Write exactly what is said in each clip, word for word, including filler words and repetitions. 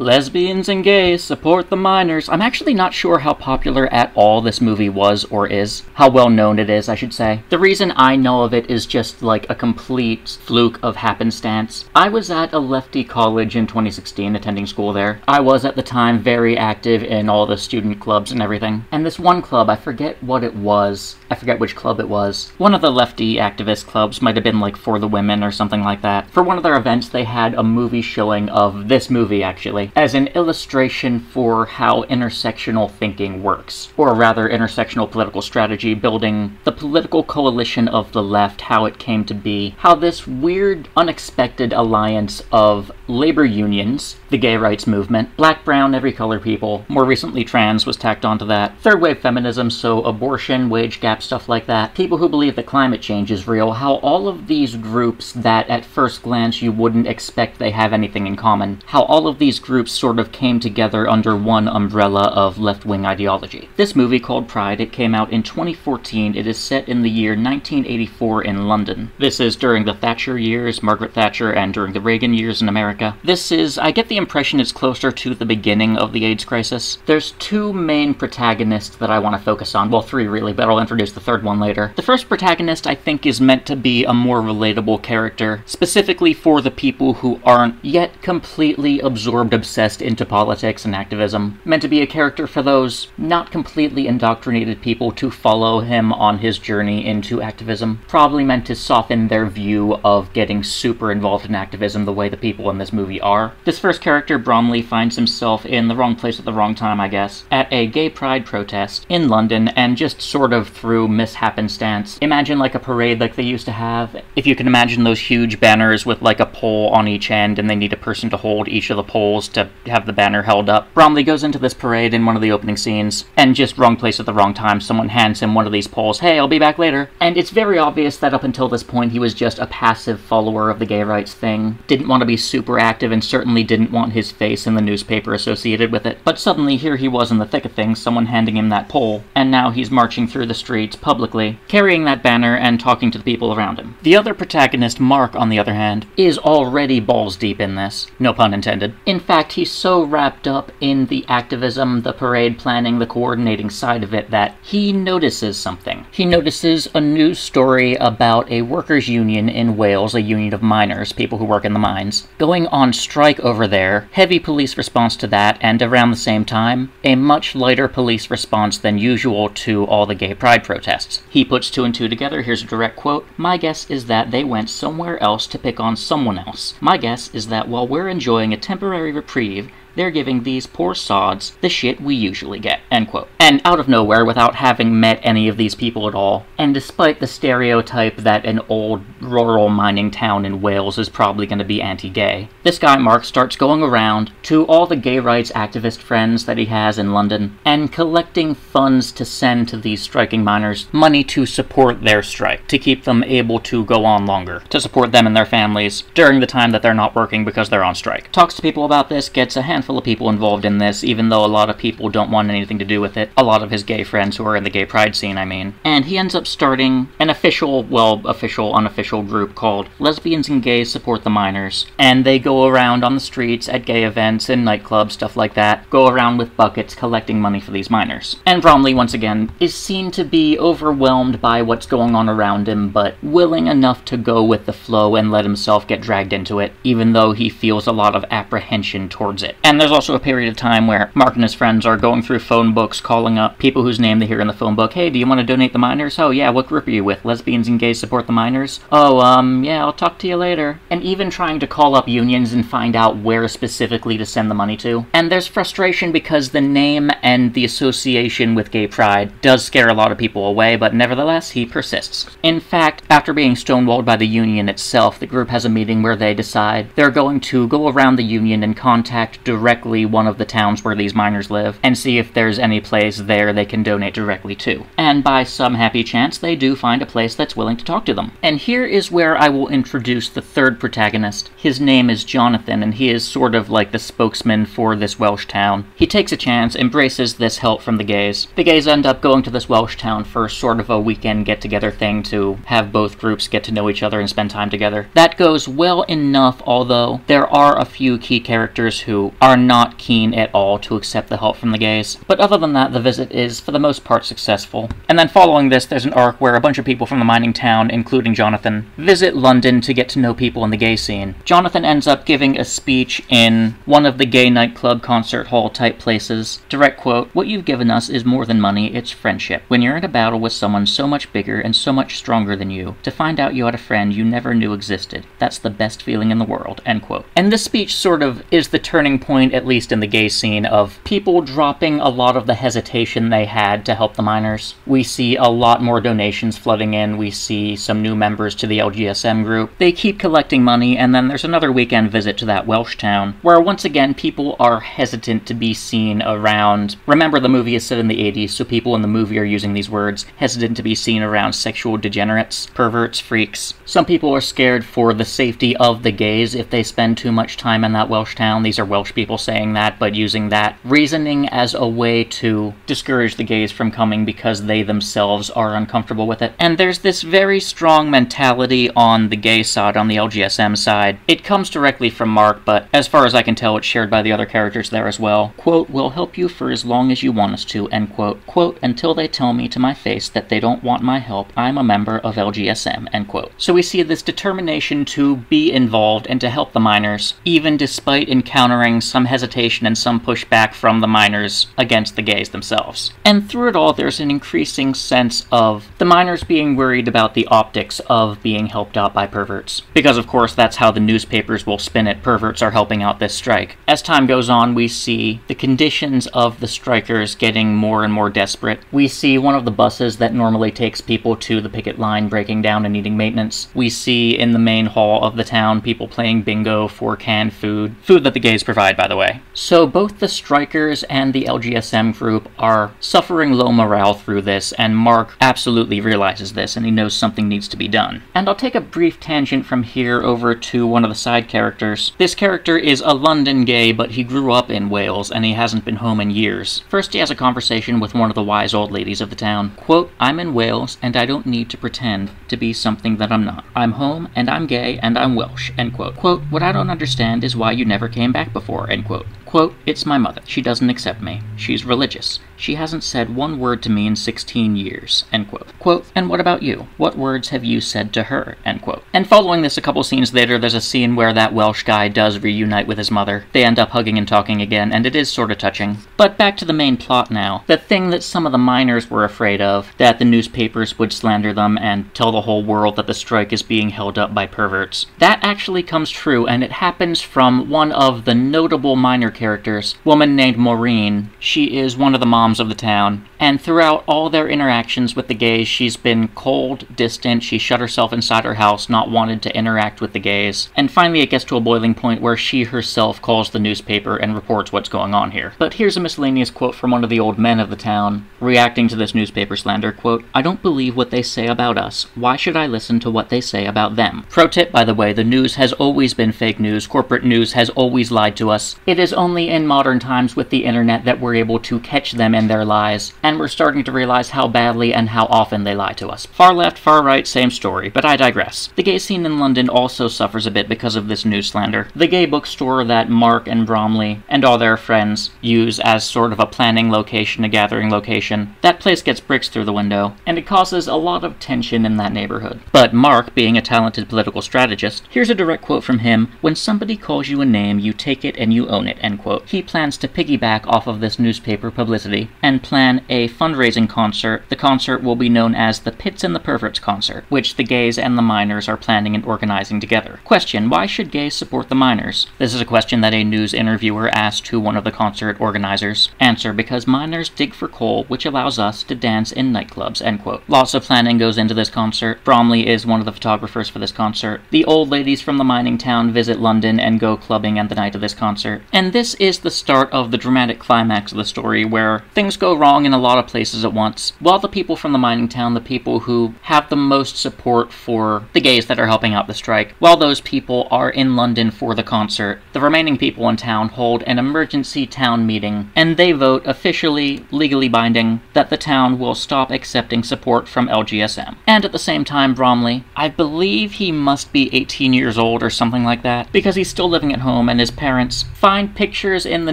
Lesbians and Gays Support the Miners. I'm actually not sure how popular at all this movie was or is. How well known it is, I should say. The reason I know of it is just like a complete fluke of happenstance. I was at a lefty college in twenty sixteen, attending school there. I was at the time very active in all the student clubs and everything. And this one club, I forget what it was. I forget which club it was. One of the lefty activist clubs, might have been like For the Women or something like that. For one of their events, they had a movie showing of this movie, actually, as an illustration for how intersectional thinking works, or rather intersectional political strategy, building the political coalition of the left, how it came to be, how this weird, unexpected alliance of labor unions, the gay rights movement, black, brown, every color people, more recently trans was tacked onto that, third wave feminism, so abortion, wage gap, stuff like that, people who believe that climate change is real, how all of these groups that at first glance you wouldn't expect they have anything in common, how all of these groups sort of came together under one umbrella of left-wing ideology. This movie, called Pride, it came out in twenty fourteen. It is set in the year nineteen eighty-four in London. This is during the Thatcher years, Margaret Thatcher, and during the Reagan years in America. This is, I get the impression it's closer to the beginning of the AIDS crisis. There's two main protagonists that I want to focus on, well three really, but I'll introduce the third one later. The first protagonist I think is meant to be a more relatable character, specifically for the people who aren't yet completely absorbed, obsessed into politics and activism. Meant to be a character for those not completely indoctrinated people to follow him on his journey into activism. Probably meant to soften their view of getting super involved in activism the way the people in this movie are. This first character, Bromley, finds himself in the wrong place at the wrong time, I guess, at a gay pride protest in London, and just sort of through mishappenstance. Imagine like a parade like they used to have. If you can imagine those huge banners with like a pole on each end, and they need a person to hold each of the poles to have the banner held up. Bromley goes into this parade in one of the opening scenes, and just wrong place at the wrong time, someone hands him one of these poles, hey, I'll be back later. And it's very obvious that up until this point he was just a passive follower of the gay rights thing, didn't want to be super active, and certainly didn't want his face in the newspaper associated with it. But suddenly here he was in the thick of things, someone handing him that pole, and now he's marching through the streets publicly, carrying that banner and talking to the people around him. The other protagonist, Mark, on the other hand, is already balls deep in this, no pun intended. In fact, he's so wrapped up in the activism, the parade planning, the coordinating side of it that he notices something. He notices a news story about a workers' union in Wales, a union of miners, people who work in the mines, going on strike over there, heavy police response to that, and around the same time, a much lighter police response than usual to all the gay pride protests. He puts two and two together, here's a direct quote, "My guess is that they went somewhere else to pick on someone else. My guess is that while we're enjoying a temporary reprieve, they're giving these poor sods the shit we usually get," end quote. And out of nowhere, without having met any of these people at all, and despite the stereotype that an old rural mining town in Wales is probably going to be anti-gay, this guy Mark starts going around to all the gay rights activist friends that he has in London, and collecting funds to send to these striking miners, money to support their strike, to keep them able to go on longer, to support them and their families during the time that they're not working because they're on strike. Talks to people about this, gets a hand full of people involved in this, even though a lot of people don't want anything to do with it. A lot of his gay friends who are in the gay pride scene, I mean. And he ends up starting an official, well, official, unofficial group called Lesbians and Gays Support the Miners. And they go around on the streets at gay events and nightclubs, stuff like that, go around with buckets collecting money for these miners. And Bromley, once again, is seen to be overwhelmed by what's going on around him, but willing enough to go with the flow and let himself get dragged into it, even though he feels a lot of apprehension towards it. And there's also a period of time where Mark and his friends are going through phone books, calling up people whose name they hear in the phone book. Hey, do you want to donate the miners? Oh, yeah, what group are you with? Lesbians and Gays Support the Miners? Oh, um, yeah, I'll talk to you later. And even trying to call up unions and find out where specifically to send the money to. And there's frustration because the name and the association with gay pride does scare a lot of people away, but nevertheless, he persists. In fact, after being stonewalled by the union itself, the group has a meeting where they decide they're going to go around the union and contact directly directly one of the towns where these miners live, and see if there's any place there they can donate directly to. And by some happy chance, they do find a place that's willing to talk to them. And here is where I will introduce the third protagonist. His name is Jonathan, and he is sort of like the spokesman for this Welsh town. He takes a chance, embraces this help from the gays. The gays end up going to this Welsh town for sort of a weekend get-together thing to have both groups get to know each other and spend time together. That goes well enough, although there are a few key characters who are are not keen at all to accept the help from the gays. But other than that, the visit is, for the most part, successful. And then following this, there's an arc where a bunch of people from the mining town, including Jonathan, visit London to get to know people in the gay scene. Jonathan ends up giving a speech in one of the gay nightclub concert hall type places. Direct quote, "What you've given us is more than money, it's friendship. When you're in a battle with someone so much bigger and so much stronger than you, to find out you had a friend you never knew existed, that's the best feeling in the world," end quote. And this speech sort of is the turning point, at least in the gay scene, of people dropping a lot of the hesitation they had to help the miners. We see a lot more donations flooding in, we see some new members to the L G S M group. They keep collecting money, and then there's another weekend visit to that Welsh town, where once again people are hesitant to be seen around. Remember, the movie is set in the eighties, so people in the movie are using these words, hesitant to be seen around sexual degenerates, perverts, freaks. Some people are scared for the safety of the gays if they spend too much time in that Welsh town. These are Welsh people saying that, but using that reasoning as a way to discourage the gays from coming because they themselves are uncomfortable with it. And there's this very strong mentality on the gay side, on the L G S M side. It comes directly from Mark, but as far as I can tell, it's shared by the other characters there as well. Quote, "We'll help you for as long as you want us to," end quote. Quote, "Until they tell me to my face that they don't want my help, I'm a member of L G S M," end quote. So we see this determination to be involved and to help the miners, even despite encountering some hesitation and some pushback from the miners against the gays themselves. And through it all, there's an increasing sense of the miners being worried about the optics of being helped out by perverts. Because of course, that's how the newspapers will spin it, perverts are helping out this strike. As time goes on, we see the conditions of the strikers getting more and more desperate. We see one of the buses that normally takes people to the picket line breaking down and needing maintenance. We see in the main hall of the town people playing bingo for canned food. Food that the gays provide, by the way. So both the strikers and the L G S M group are suffering low morale through this, and Mark absolutely realizes this, and he knows something needs to be done. And I'll take a brief tangent from here over to one of the side characters. This character is a London gay, but he grew up in Wales, and he hasn't been home in years. First, he has a conversation with one of the wise old ladies of the town. Quote, "I'm in Wales, and I don't need to pretend to be something that I'm not. I'm home, and I'm gay, and I'm Welsh," end quote. Quote, "What I don't understand is why you never came back before," end quote. Quote, "It's my mother. She doesn't accept me. She's religious. She hasn't said one word to me in sixteen years, end quote. Quote, "And what about you? What words have you said to her?" end quote. And following this a couple scenes later, there's a scene where that Welsh guy does reunite with his mother. They end up hugging and talking again, and it is sort of touching. But back to the main plot now. The thing that some of the miners were afraid of, that the newspapers would slander them and tell the whole world that the strike is being held up by perverts. That actually comes true, and it happens from one of the notable minor characters, a woman named Maureen. She is one of the moms of the town, and throughout all their interactions with the gays, she's been cold, distant, she shut herself inside her house, not wanted to interact with the gays, and finally it gets to a boiling point where she herself calls the newspaper and reports what's going on here. But here's a miscellaneous quote from one of the old men of the town, reacting to this newspaper slander, quote, "I don't believe what they say about us. Why should I listen to what they say about them?" Pro tip, by the way, the news has always been fake news, corporate news has always lied to us. It is only in modern times with the internet that we're able to catch them in their lies, and we're starting to realize how badly and how often they lie to us. Far left, far right, same story, but I digress. The gay scene in London also suffers a bit because of this news slander. The gay bookstore that Mark and Bromley and all their friends use as sort of a planning location, a gathering location, that place gets bricks through the window, and it causes a lot of tension in that neighborhood. But Mark, being a talented political strategist, here's a direct quote from him, "When somebody calls you a name, you take it and you own it," end quote. He plans to piggyback off of this newspaper publicity and plan a fundraising concert. The concert will be known as the Pits and the Perverts Concert, which the gays and the miners are planning and organizing together. Question, why should gays support the miners? This is a question that a news interviewer asked to one of the concert organizers. Answer, because miners dig for coal, which allows us to dance in nightclubs, end quote. Lots of planning goes into this concert. Bromley is one of the photographers for this concert. The old ladies from the mining town visit London and go clubbing on the night of this concert. And this is the start of the dramatic climax of the story, where things go wrong in a lot of places at once. While the people from the mining town, the people who have the most support for the gays that are helping out the strike, while those people are in London for the concert, the remaining people in town hold an emergency town meeting, and they vote, officially, legally binding, that the town will stop accepting support from L G S M. And at the same time, Bromley, I believe he must be eighteen years old or something like that, because he's still living at home and his parents Find pictures in the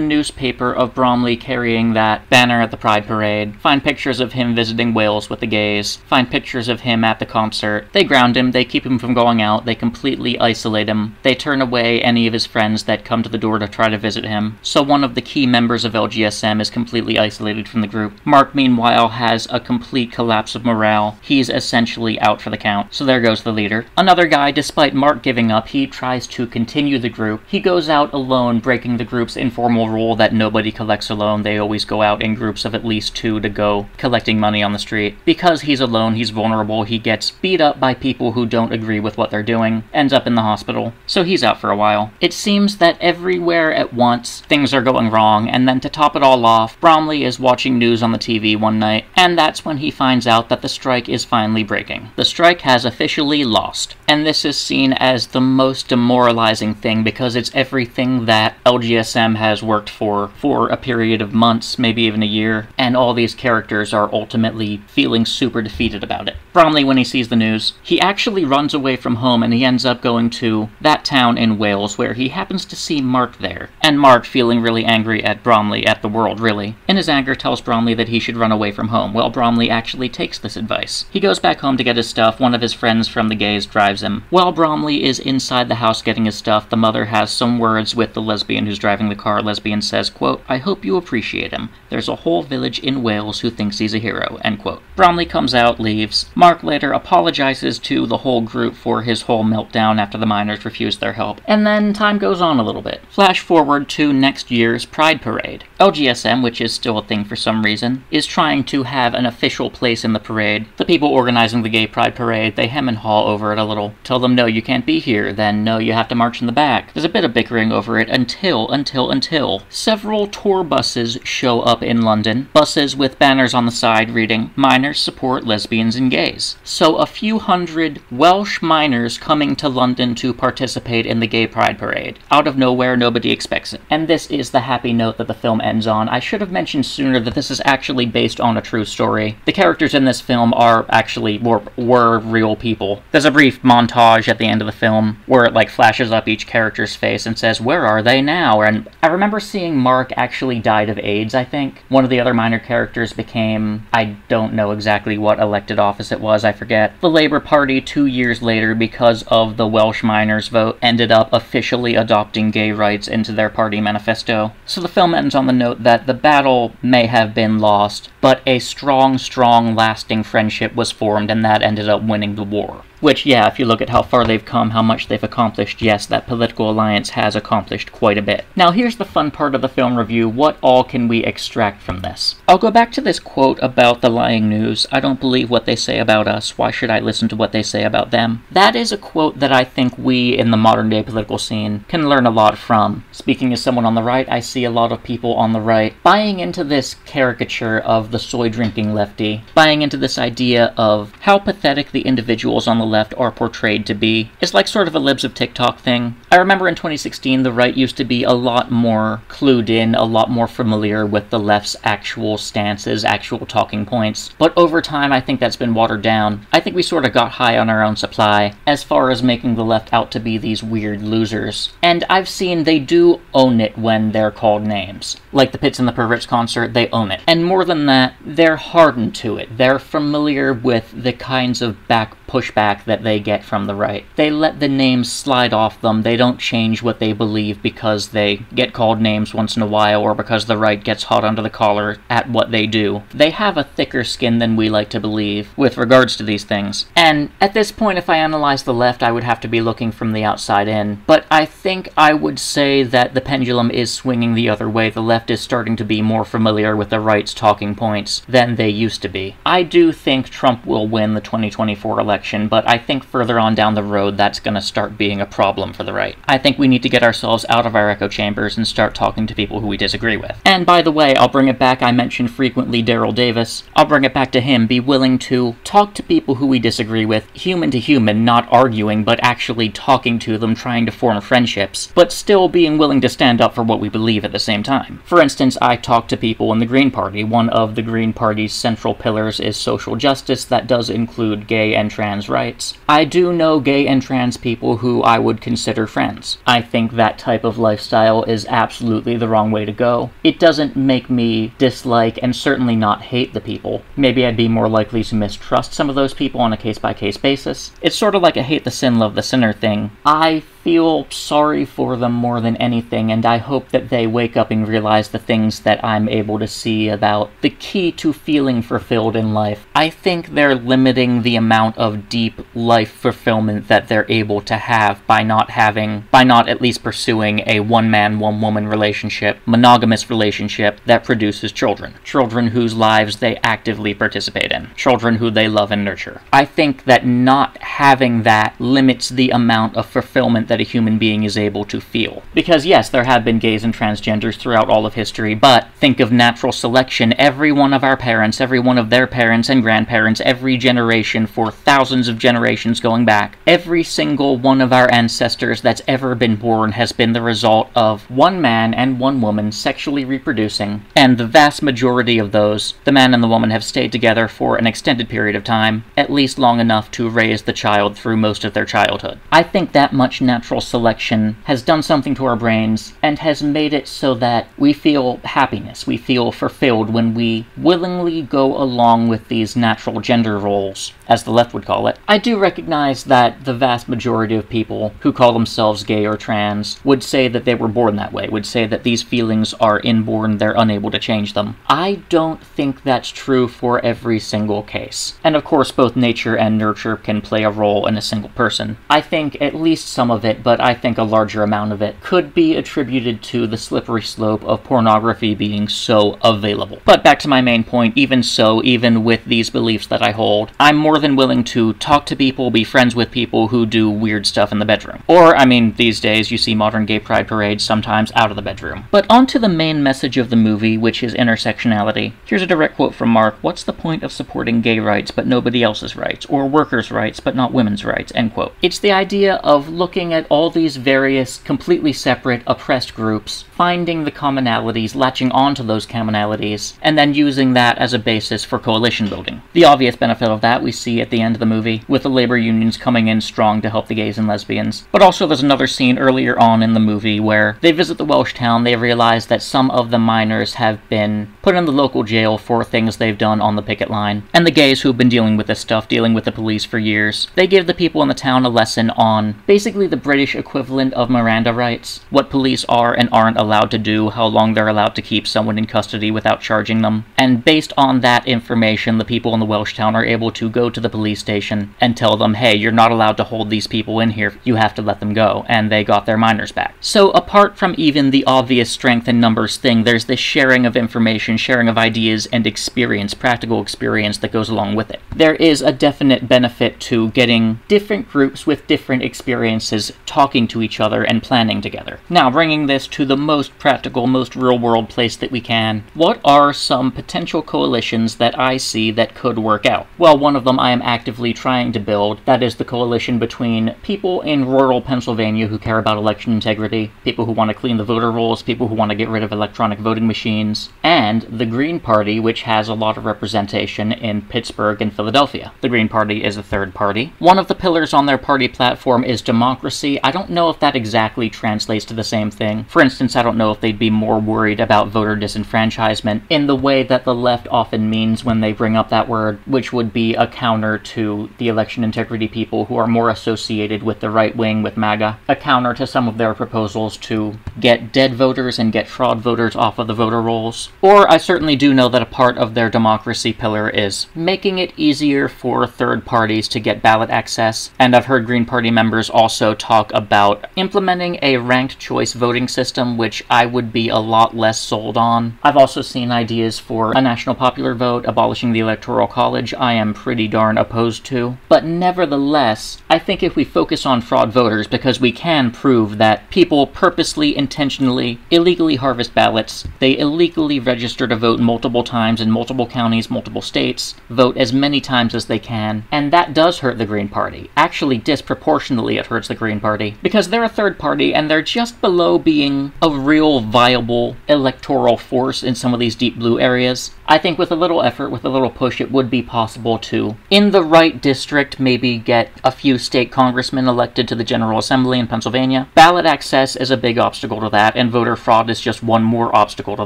newspaper of Bromley carrying that banner at the Pride Parade. Find pictures of him visiting Wales with the gays. Find pictures of him at the concert. They ground him, they keep him from going out, they completely isolate him. They turn away any of his friends that come to the door to try to visit him. So one of the key members of L G S M is completely isolated from the group. Mark, meanwhile, has a complete collapse of morale. He's essentially out for the count. So there goes the leader. Another guy, despite Mark giving up, he tries to continue the group. He goes out alone, breaking the group's informal rule that nobody collects alone. They always go out in groups of at least two to go collecting money on the street. Because he's alone, he's vulnerable. He gets beat up by people who don't agree with what they're doing, ends up in the hospital. So he's out for a while. It seems that everywhere at once, things are going wrong, and then to top it all off, Bromley is watching news on the T V one night, and that's when he finds out that the strike is finally breaking. The strike has officially lost, and this is seen as the most demoralizing thing because it's everything that L G S M has worked for for a period of months, maybe even a year, and all these characters are ultimately feeling super defeated about it. Bromley, when he sees the news, he actually runs away from home and he ends up going to that town in Wales where he happens to see Mark there, and Mark, feeling really angry at Bromley, at the world really, in his anger tells Bromley that he should run away from home. Well, Bromley actually takes this advice. He goes back home to get his stuff. One of his friends from the gays drives him. While Bromley is inside the house getting his stuff, the mother has some words with the lesbian who's driving the car. Lesbian says, quote, "I hope you appreciate him. There's a whole village in Wales who thinks he's a hero," end quote. Bromley comes out, leaves. Mark later apologizes to the whole group for his whole meltdown after the miners refused their help, and then time goes on a little bit. Flash forward to next year's Pride Parade. L G S M, which is still a thing for some reason, is trying to have an official place in the parade. The people organizing the gay Pride Parade, they hem and haw over it a little. Tell them, no, you can't be here. Then, no, you have to march in the back. There's a bit of bickering over it until, until, until several tour buses show up in London. Buses with banners on the side reading, "Miners support lesbians and gays." So a few hundred Welsh miners coming to London to participate in the gay Pride Parade. Out of nowhere, nobody expects it. And this is the happy note that the film ends on. I should have mentioned sooner that this is actually based on a true story. The characters in this film are actually, were, were real people. There's a brief montage at the end of the film where it like flashes up each character's face and says, "Where are they now?" And I remember seeing Mark actually died of AIDS, I think. One of the other minor characters became, I don't know exactly what elected office it was, I forget. The Labour Party two years later, because of the Welsh miners' vote, ended up officially adopting gay rights into their party manifesto. So the film ends on the note that the battle may have been lost, but a strong, strong, lasting friendship was formed, and that ended up winning the war. Which, yeah, if you look at how far they've come, how much they've accomplished, yes, that political alliance has accomplished quite a bit. Now here's the fun part of the film review. What all can we extract from this? I'll go back to this quote about the lying news. "I don't believe what they say about us. Why should I listen to what they say about them?" That is a quote that I think we in the modern day political scene can learn a lot from. Speaking as someone on the right, I see a lot of people on the right buying into this caricature of the soy drinking lefty, buying into this idea of how pathetic the individuals on the left are portrayed to be. It's like sort of a Libs of TikTok thing. I remember in twenty sixteen the right used to be a lot more clued in, a lot more familiar with the left's actual stances, actual talking points, but over time I think that's been watered down. I think we sort of got high on our own supply as far as making the left out to be these weird losers, and I've seen they do own it when they're called names. Like the Pits and the Perverts concert, they own it. And more than that, they're hardened to it. They're familiar with the kinds of back pushback that they get from the right. They let the names slide off them. They don't change what they believe because they get called names once in a while or because the right gets hot under the collar at what they do. They have a thicker skin than we like to believe with regards to these things. And at this point, if I analyze the left, I would have to be looking from the outside in. But I think I would say that the pendulum is swinging the other way. The left is starting to be more familiar with the right's talking points than they used to be. I do think Trump will win the twenty twenty-four election, but I think further on down the road that's going to start being a problem for the right. I think we need to get ourselves out of our echo chambers and start talking to people who we disagree with. And by the way, I'll bring it back. I mentioned frequently Daryl Davis. I'll bring it back to him. Be willing to talk to people who we disagree with, human to human, not arguing, but actually talking to them, trying to form friendships, but still being willing to stand up for what we believe at the same time. For instance, I talk to people in the Green Party. One of the Green Party's central pillars is social justice. That does include gay and trans trans rights. I do know gay and trans people who I would consider friends. I think that type of lifestyle is absolutely the wrong way to go. It doesn't make me dislike and certainly not hate the people. Maybe I'd be more likely to mistrust some of those people on a case-by-case basis. It's sort of like a hate the sin, love the sinner thing. I feel sorry for them more than anything, and I hope that they wake up and realize the things that I'm able to see about the key to feeling fulfilled in life. I think they're limiting the amount of deep life fulfillment that they're able to have by not having, by not at least pursuing a one-man, one-woman relationship, monogamous relationship that produces children. Children whose lives they actively participate in. Children who they love and nurture. I think that not having that limits the amount of fulfillment that a human being is able to feel. Because yes, there have been gays and transgenders throughout all of history, but think of natural selection. Every one of our parents, every one of their parents and grandparents, every generation for thousands of generations going back, every single one of our ancestors that's ever been born has been the result of one man and one woman sexually reproducing, and the vast majority of those, the man and the woman have stayed together for an extended period of time, at least long enough to raise the child through most of their childhood. I think that much now natural selection has done something to our brains and has made it so that we feel happiness, we feel fulfilled when we willingly go along with these natural gender roles, as the left would call it. I do recognize that the vast majority of people who call themselves gay or trans would say that they were born that way, would say that these feelings are inborn, they're unable to change them. I don't think that's true for every single case. And of course, both nature and nurture can play a role in a single person. I think at least some of it It, but I think a larger amount of it could be attributed to the slippery slope of pornography being so available. But back to my main point, even so, even with these beliefs that I hold, I'm more than willing to talk to people, be friends with people who do weird stuff in the bedroom. Or, I mean, these days you see modern gay pride parades sometimes out of the bedroom. But onto the main message of the movie, which is intersectionality. Here's a direct quote from Mark, "What's the point of supporting gay rights but nobody else's rights, or workers' rights but not women's rights?" End quote. It's the idea of looking at At all these various, completely separate, oppressed groups, finding the commonalities, latching onto those commonalities, and then using that as a basis for coalition building. The obvious benefit of that we see at the end of the movie, with the labor unions coming in strong to help the gays and lesbians. But also there's another scene earlier on in the movie where they visit the Welsh town, they realize that some of the miners have been put in the local jail for things they've done on the picket line. And the gays who've been dealing with this stuff, dealing with the police for years, they give the people in the town a lesson on basically the British equivalent of Miranda rights, what police are and aren't allowed to do, how long they're allowed to keep someone in custody without charging them. And based on that information, the people in the Welsh town are able to go to the police station and tell them, hey, you're not allowed to hold these people in here, you have to let them go. And they got their minors back. So apart from even the obvious strength in numbers thing, there's this sharing of information, sharing of ideas and experience, practical experience that goes along with it. There is a definite benefit to getting different groups with different experiences talking to each other and planning together. Now, bringing this to the most practical, most real-world place that we can, what are some potential coalitions that I see that could work out? Well, one of them I am actively trying to build. That is the coalition between people in rural Pennsylvania who care about election integrity, people who want to clean the voter rolls, people who want to get rid of electronic voting machines, and the Green Party, which has a lot of representation in Pittsburgh and Philadelphia. The Green Party is a third party. One of the pillars on their party platform is democracy. I don't know if that exactly translates to the same thing. For instance, I don't know if they'd be more worried about voter disenfranchisement in the way that the left often means when they bring up that word, which would be a counter to the election integrity people who are more associated with the right wing, with MAGA, a counter to some of their proposals to get dead voters and get fraud voters off of the voter rolls. Or I certainly do know that a part of their democracy pillar is making it easier for third parties to get ballot access, and I've heard Green Party members also talk about implementing a ranked choice voting system, which I would be a lot less sold on. I've also seen ideas for a national popular vote, abolishing the Electoral College. I am pretty darn opposed to. But nevertheless, I think if we focus on fraud voters, because we can prove that people purposely, intentionally, illegally harvest ballots, they illegally register to vote multiple times in multiple counties, multiple states, vote as many times as they can, and that does hurt the Green Party. Actually, disproportionately it hurts the Green Party. party, because they're a third party and they're just below being a real viable electoral force in some of these deep blue areas. I think with a little effort, with a little push, it would be possible to, in the right district, maybe get a few state congressmen elected to the General Assembly in Pennsylvania. Ballot access is a big obstacle to that, and voter fraud is just one more obstacle to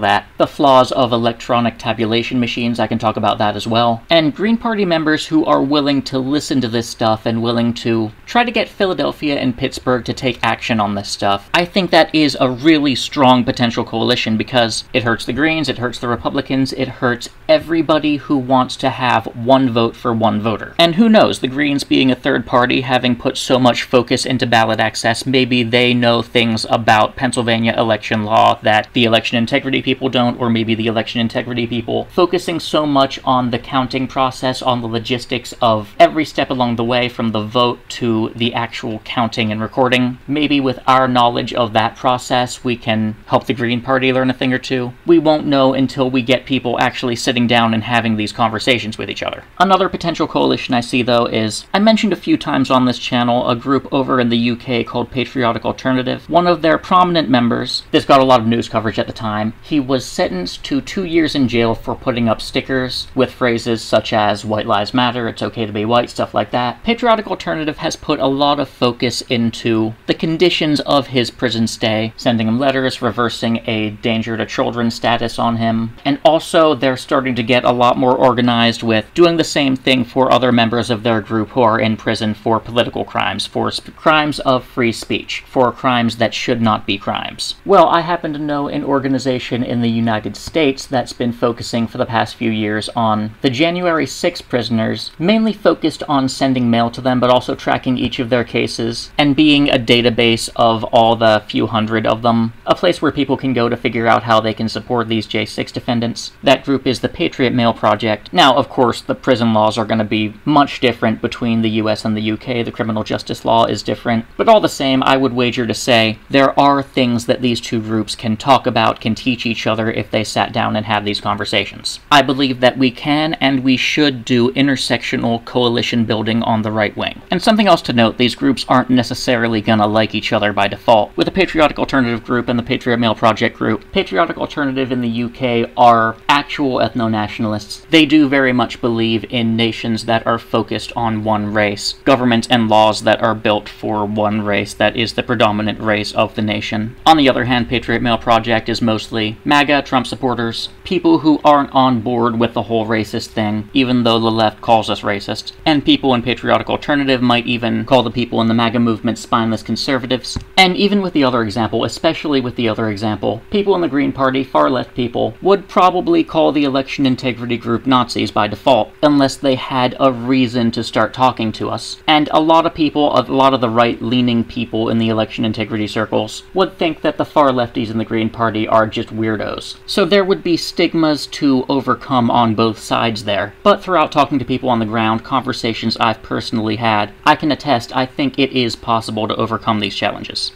that. The flaws of electronic tabulation machines, I can talk about that as well. And Green Party members who are willing to listen to this stuff and willing to try to get Philadelphia and Pittsburgh to take action on this stuff, I think that is a really strong potential coalition, because it hurts the Greens, it hurts the Republicans, it hurts everybody who wants to have one vote for one voter. And who knows, the Greens being a third party, having put so much focus into ballot access, maybe they know things about Pennsylvania election law that the election integrity people don't, or maybe the election integrity people, focusing so much on the counting process, on the logistics of every step along the way from the vote to the actual counting and recording. Maybe with our knowledge of that process, we can help the Green Party learn a thing or two. We won't know until we get people actually sitting down and having these conversations with each other. Another potential coalition I see, though, is, I mentioned a few times on this channel, a group over in the U K called Patriotic Alternative. One of their prominent members, this got a lot of news coverage at the time, he was sentenced to two years in jail for putting up stickers with phrases such as "White Lives Matter," "It's okay to be white," stuff like that. Patriotic Alternative has put a lot of focus into the conditions of his prison stay, sending him letters, reversing a danger to children status on him, and also they're starting to get a lot more organized with doing the same thing for other members of their group who are in prison for political crimes, for crimes of free speech, for crimes that should not be crimes. Well, I happen to know an organization in the United States that's been focusing for the past few years on the January sixth prisoners, mainly focused on sending mail to them, but also tracking each of their cases, and being a database of all the few hundred of them, a place where people can go to figure out how they can support these J six defendants. That group is the Patriot Mail Project. Now, of course, the prison laws are going to be much different between the U S and the U K. The criminal justice law is different, but all the same, I would wager to say there are things that these two groups can talk about, can teach each other if they sat down and had these conversations. I believe that we can and we should do intersectional coalition building on the right wing. And something else to note, these groups aren't necessarily gonna like each other by default. With the Patriotic Alternative group and the Patriot Mail Project group, Patriotic Alternative in the U K are actual ethno-nationalists. They do very much believe in nations that are focused on one race, governments and laws that are built for one race that is the predominant race of the nation. On the other hand, Patriot Mail Project is mostly MAGA, Trump supporters, people who aren't on board with the whole racist thing, even though the left calls us racist, and people in Patriotic Alternative might even call the people in the MAGA movement spineless conservatives. And even with the other example, especially with the other example, people in the Green Party, far-left people, would probably call the election integrity group Nazis by default, unless they had a reason to start talking to us. And a lot of people, a lot of the right-leaning people in the election integrity circles, would think that the far-lefties in the Green Party are just weirdos. So there would be stigmas to overcome on both sides there. But throughout talking to people on the ground, conversations I've personally had, I can attest I think it is possible to overcome these challenges.